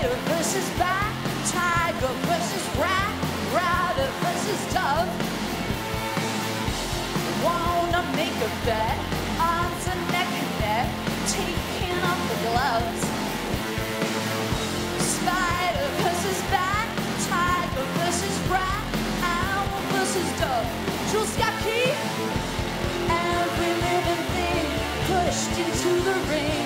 Tiger versus bat, tiger versus rat, router versus dove. Wanna make a bet, arms and neck and neck, taking off the gloves. Spider versus bat, tiger versus rat, owl versus dove. Jules Scarpy, every living thing pushed into the ring.